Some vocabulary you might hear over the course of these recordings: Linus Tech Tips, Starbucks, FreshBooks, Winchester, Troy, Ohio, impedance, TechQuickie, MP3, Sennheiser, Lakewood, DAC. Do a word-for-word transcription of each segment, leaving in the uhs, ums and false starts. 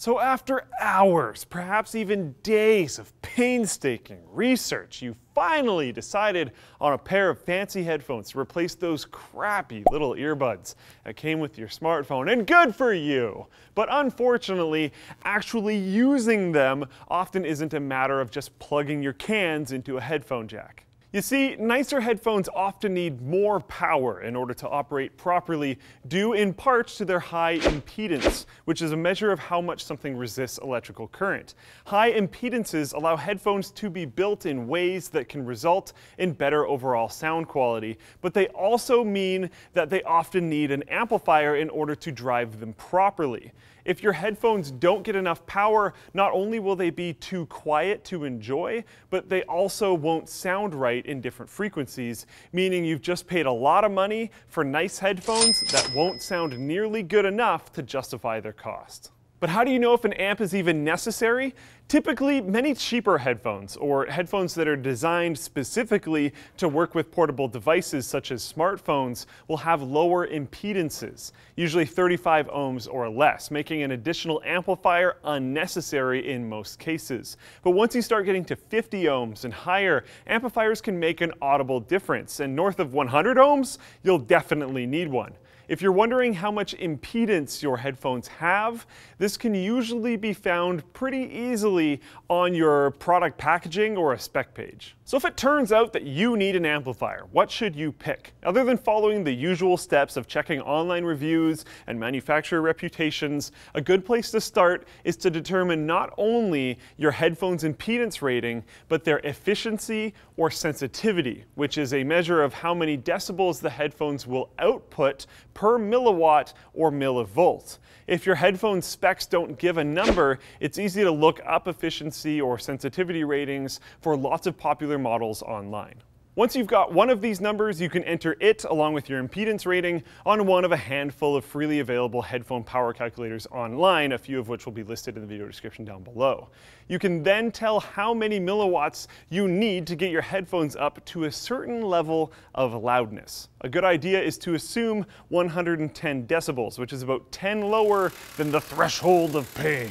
So after hours, perhaps even days of painstaking research, you finally decided on a pair of fancy headphones to replace those crappy little earbuds that came with your smartphone, and good for you! But unfortunately, actually using them often isn't a matter of just plugging your cans into a headphone jack. You see, nicer headphones often need more power in order to operate properly, due in part to their high impedance, which is a measure of how much something resists electrical current. High impedances allow headphones to be built in ways that can result in better overall sound quality, but they also mean that they often need an amplifier in order to drive them properly. If your headphones don't get enough power, not only will they be too quiet to enjoy, but they also won't sound right in different frequencies, meaning you've just paid a lot of money for nice headphones that won't sound nearly good enough to justify their cost. But how do you know if an amp is even necessary? Typically, many cheaper headphones, or headphones that are designed specifically to work with portable devices such as smartphones, will have lower impedances, usually thirty-five ohms or less, making an additional amplifier unnecessary in most cases. But once you start getting to fifty ohms and higher, amplifiers can make an audible difference, and north of one hundred ohms, you'll definitely need one. If you're wondering how much impedance your headphones have, this can usually be found pretty easily on your product packaging or a spec page. So if it turns out that you need an amplifier, what should you pick? Other than following the usual steps of checking online reviews and manufacturer reputations, a good place to start is to determine not only your headphones' impedance rating, but their efficiency or sensitivity, which is a measure of how many decibels the headphones will output per milliwatt or millivolt. If your headphone specs don't give a number, it's easy to look up efficiency or sensitivity ratings for lots of popular models online. Once you've got one of these numbers, you can enter it along with your impedance rating on one of a handful of freely available headphone power calculators online, a few of which will be listed in the video description down below. You can then tell how many milliwatts you need to get your headphones up to a certain level of loudness. A good idea is to assume one hundred ten decibels, which is about ten lower than the threshold of pain.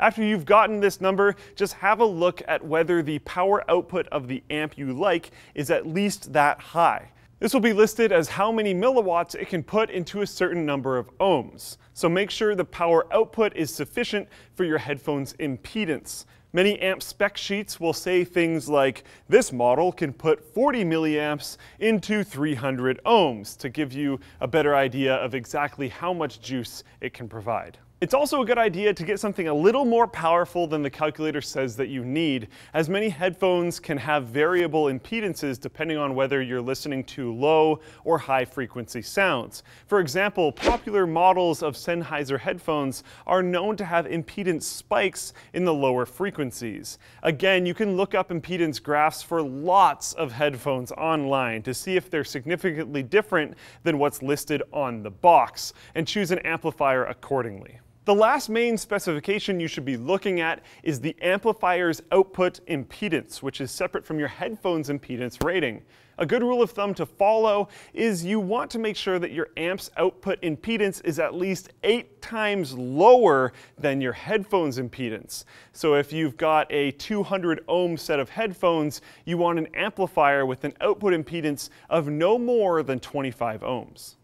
After you've gotten this number, just have a look at whether the power output of the amp you like is at least that high. This will be listed as how many milliwatts it can put into a certain number of ohms. So make sure the power output is sufficient for your headphone's impedance. Many amp spec sheets will say things like, this model can put forty milliamps into three hundred ohms, to give you a better idea of exactly how much juice it can provide. It's also a good idea to get something a little more powerful than the calculator says that you need, as many headphones can have variable impedances depending on whether you're listening to low or high frequency sounds. For example, popular models of Sennheiser headphones are known to have impedance spikes in the lower frequencies. Again, you can look up impedance graphs for lots of headphones online to see if they're significantly different than what's listed on the box, and choose an amplifier accordingly. The last main specification you should be looking at is the amplifier's output impedance, which is separate from your headphones' impedance rating. A good rule of thumb to follow is you want to make sure that your amp's output impedance is at least eight times lower than your headphones' impedance. So if you've got a two hundred ohm set of headphones, you want an amplifier with an output impedance of no more than twenty-five ohms.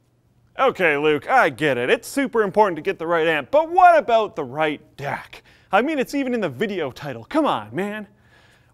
Okay, Luke, I get it. It's super important to get the right amp, but what about the right D A C? I mean, it's even in the video title. Come on, man.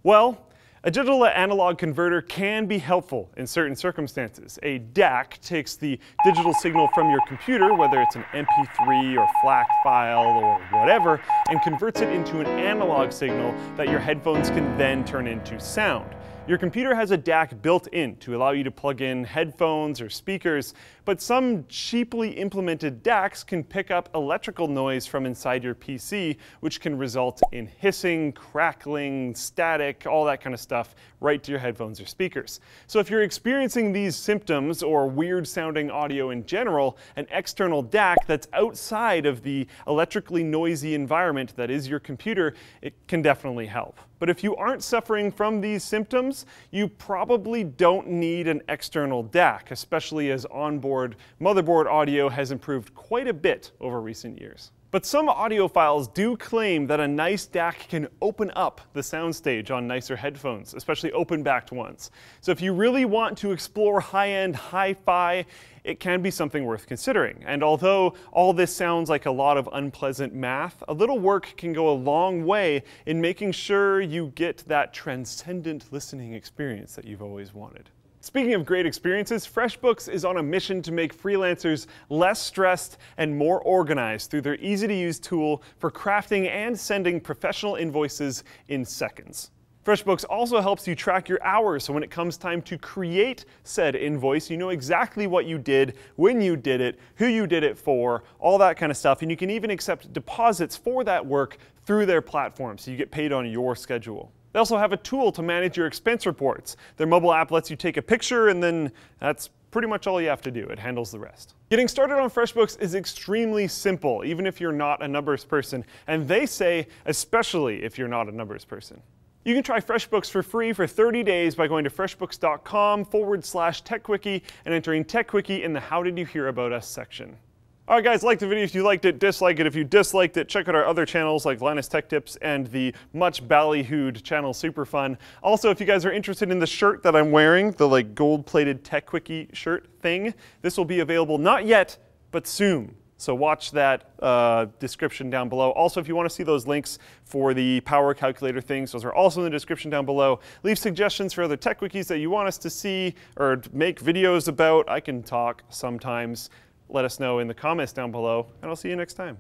Well, a digital to analog converter can be helpful in certain circumstances. A D A C takes the digital signal from your computer, whether it's an M P three or flack file or whatever, and converts it into an analog signal that your headphones can then turn into sound. Your computer has a D A C built in to allow you to plug in headphones or speakers, but some cheaply implemented D A Cs can pick up electrical noise from inside your P C, which can result in hissing, crackling, static, all that kind of stuff right to your headphones or speakers. So if you're experiencing these symptoms or weird sounding audio in general, an external D A C that's outside of the electrically noisy environment that is your computer, it can definitely help. But if you aren't suffering from these symptoms, you probably don't need an external D A C, especially as onboard motherboard audio has improved quite a bit over recent years. But some audiophiles do claim that a nice D A C can open up the soundstage on nicer headphones, especially open-backed ones. So if you really want to explore high-end hi-fi, it can be something worth considering. And although all this sounds like a lot of unpleasant math, a little work can go a long way in making sure you get that transcendent listening experience that you've always wanted. Speaking of great experiences, FreshBooks is on a mission to make freelancers less stressed and more organized through their easy-to-use tool for crafting and sending professional invoices in seconds. FreshBooks also helps you track your hours, so when it comes time to create said invoice, you know exactly what you did, when you did it, who you did it for, all that kind of stuff. And you can even accept deposits for that work through their platform, so you get paid on your schedule. They also have a tool to manage your expense reports. Their mobile app lets you take a picture, and then that's pretty much all you have to do. It handles the rest. Getting started on FreshBooks is extremely simple, even if you're not a numbers person. And they say, especially if you're not a numbers person. You can try FreshBooks for free for thirty days by going to freshbooks.com forward slash TechQuickie and entering TechQuickie in the How Did You Hear About Us section. All right, guys, like the video if you liked it, dislike it if you disliked it. Check out our other channels like Linus Tech Tips and the much ballyhooed channel Superfun. Also, if you guys are interested in the shirt that I'm wearing, the like gold-plated TechQuickie shirt thing, this will be available not yet, but soon. So watch that uh, description down below. Also, if you want to see those links for the power calculator things, those are also in the description down below. Leave suggestions for other TechQuickies that you want us to see or make videos about. I can talk sometimes. Let us know in the comments down below, and I'll see you next time.